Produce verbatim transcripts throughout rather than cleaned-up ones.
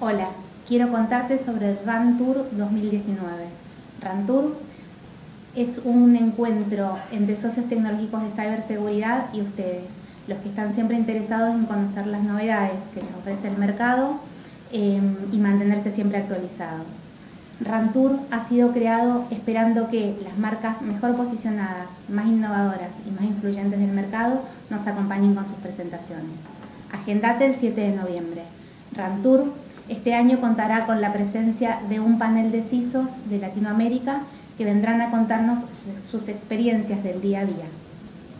Hola, quiero contarte sobre el RAN Tour dos mil diecinueve. RAN Tour es un encuentro entre socios tecnológicos de ciberseguridad y ustedes, los que están siempre interesados en conocer las novedades que les ofrece el mercado eh, y mantenerse siempre actualizados. RAN Tour ha sido creado esperando que las marcas mejor posicionadas, más innovadoras y más influyentes del mercado nos acompañen con sus presentaciones. Agendate el siete de noviembre. RAN Tour este año contará con la presencia de un panel de C I S O S de Latinoamérica que vendrán a contarnos sus, sus experiencias del día a día.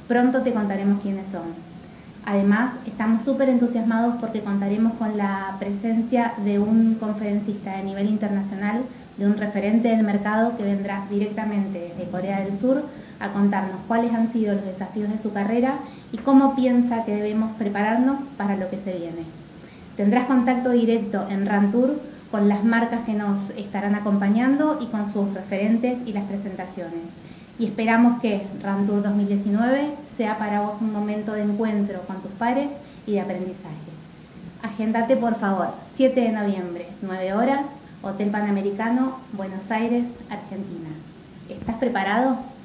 Pronto te contaremos quiénes son. Además, estamos súper entusiasmados porque contaremos con la presencia de un conferencista de nivel internacional, de un referente del mercado que vendrá directamente desde Corea del Sur a contarnos cuáles han sido los desafíos de su carrera y cómo piensa que debemos prepararnos para lo que se viene. Tendrás contacto directo en RAN Tour con las marcas que nos estarán acompañando y con sus referentes y las presentaciones. Y esperamos que RAN Tour dos mil diecinueve sea para vos un momento de encuentro con tus pares y de aprendizaje. Agéndate por favor, siete de noviembre, nueve horas, Hotel Panamericano, Buenos Aires, Argentina. ¿Estás preparado?